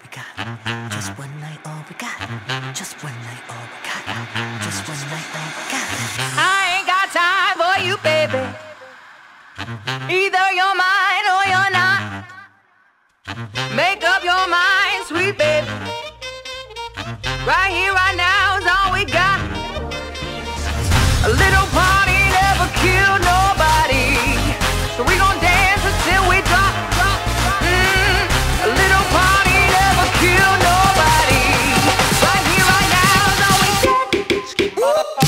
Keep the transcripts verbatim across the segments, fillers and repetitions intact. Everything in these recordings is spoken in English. all we got. Just one night, all we got. Just one night, all we got. Just one night, all we got. I ain't got time for you, baby. Either you're mine or you're not. Make up your mind, sweet baby. Right here, right now is all we got. A little party never killed nobody, so we gon' dance until we drop. Mm, a little party never killed nobody. Right here, right now is all we got.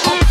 Woo! What?